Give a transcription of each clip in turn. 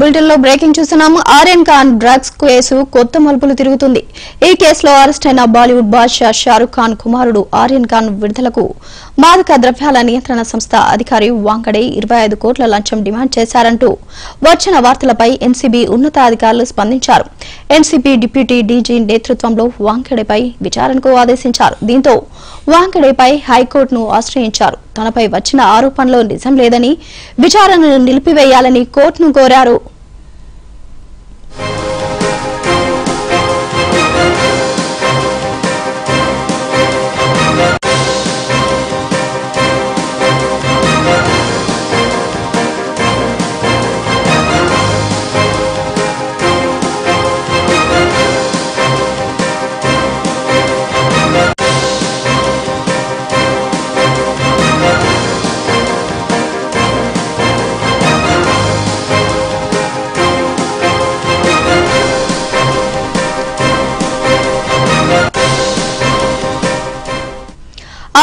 బులెటిన్‌లో బ్రేకింగ్ చూస్తున్నాము. Aryan Khan drugs case కొత్త మలుపులు తిరుగుతుంది. ఈ కేసులో అరెస్ట్ అయిన బాలీవుడ్ బాద్షా షారుఖ్ ఖాన్ కుమారుడు ఆర్యన్ ఖాన్ విడుదలకు మాదక ద్రవ్యాల నియంత్రణ సంస్థ అధికారి వాంకడే 25 కోట్ల లంచం డిమాండ్ చేశారంటూ వచ్చిన వార్తలపై ఎన్సీబీ ఉన్నతాధికారులు స్పందించారు. ఎన్సీబీ డిప్యూటీ డీజీ నేతృత్వంలో వాంకడేపై విచారణకు ఆదేశించారు. దీంతో వాంకడేపై హైకోర్టును ఆశ్రయించారు. తనపై వచ్చిన ఆరోపణలో నిజం లేదని విచారణను నిలిపివేయాలని కోర్టును కోరారు.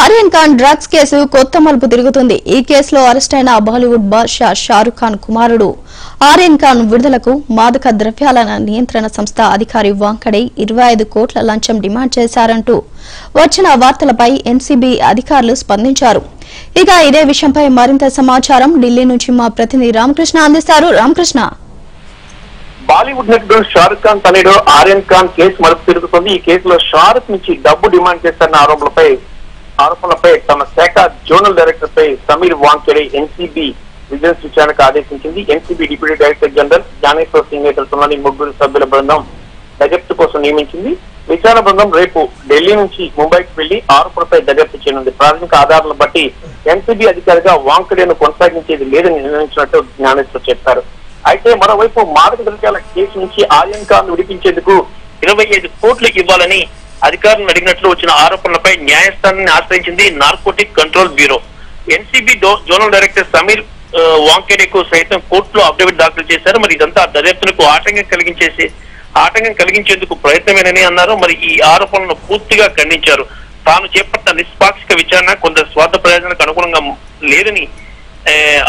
ఆర్యన్ ఖాన్ డ్రగ్స్ కేసు కొత్త మలుపు తిరుగుతుంది. ఈ కేసులో అరెస్ట్ అయిన బాలీవుడ్ బాద్షా షారుఖ్ ఖాన్ కుమారుడు ఆర్యన్ ఖాన్ విడుదలకు మాదక ద్రవ్యాల నియంత్రణ సంస్థ అధికారి వాంకడే 25 కోట్ల లంచం డిమాండ్ చేశారంటూ వచ్చిన వార్తలపై ఎన్సీబీ అధికారులు స్పందించారు. ఇక ఇదే విషయంపై మరింత సమాచారం ఢిల్లీ నుంచి మా ప్రతినిధి రామకృష్ణ అందిస్తారు. రామకృష్ణ, బాలీవుడ్ నటుడు షారుఖ్ ఖాన్ తనయుడు ఆర్యన్ ఖాన్ కేసు మలుపు తిరుగుతుంది. ఈ కేసులో షారుఖ్ నుంచి డబ్బు డిమాండ్ చేస్తారన్న ఆరోపణలపై తమ శాఖ జోనల్ డైరెక్టర్ పై సమీర్ వాంఖేడే ఎన్సీబీ విజిలెన్స్ విచారణకు ఆదేశించింది. NCB deputy director general Gyaneshwar Singh నేతృత్వంలోని ముగ్గురు సభ్యుల బృందం దర్యాప్తు కోసం నియమించింది. విచారణ బృందం రేపు ఢిల్లీ నుంచి ముంబైకి వెళ్లి ఆరోపణలపై దర్యాప్తు చేయనుంది. ప్రాథమిక ఆధారాలను బట్టి ఎన్సీబీ అధికారిగా వాంఖేడేను కొనసాగించేది లేదని నిర్ణయించినట్టు జ్ఞానేశ్వర్ చెప్పారు. అయితే మరోవైపు మాదక ద్రవ్యాల కేసు నుంచి ఆర్యన్ ఖాన్ విడిపించేందుకు 25 కోట్లు ఇవ్వాలని అధికారులను అడిగినట్లు వచ్చిన ఆరోపణలపై న్యాయస్థానాన్ని ఆశ్రయించింది narcotic control bureau. NCB zonal director Sameer వాంఖేడేకు సైతం కోర్టులో అఫిడవిట్ దాఖలు చేశారు. మరి ఇదంతా దర్యాప్తునకు ఆటంకం కలిగించేందుకు ప్రయత్నమేనని అన్నారు. మరి ఈ ఆరోపణలను పూర్తిగా ఖండించారు. తాను చేపట్టిన నిష్పాక్షిక విచారణ కొంత స్వార్థ ప్రయోజనాలకు అనుగుణంగా లేదని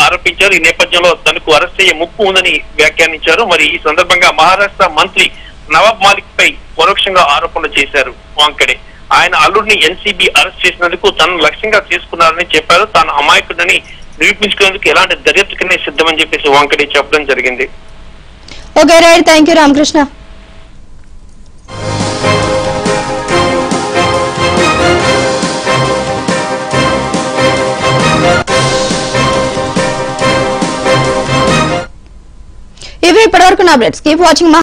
ఆరోపించారు. ఈ నేపథ్యంలో తనకు అరెస్ట్ అయ్యే ముప్పు ఉందని వ్యాఖ్యానించారు. మరి ఈ సందర్భంగా మహారాష్ట్ర మంత్రి నవాబ్ మాలిక్ పై పరోక్షంగా ఆరోపణలు చేశారు వాంఖేడే. ఆయన అల్లుడిని ఎన్సీబీ అరెస్ట్ చేసినందుకు తనను లక్ష్యంగా చేసుకున్నారని చెప్పారు. తాను అమాయకుడని నిరూపించుకునేందుకు ఎలాంటి దర్యాప్తుకనే సిద్ధమని చెప్పేసి వాంఖేడే చెప్పడం జరిగింది. Okay right, thank you Ramakrishna. ఇవి ఇప్పటివరకు నా అప్డేట్స్. Keep watching.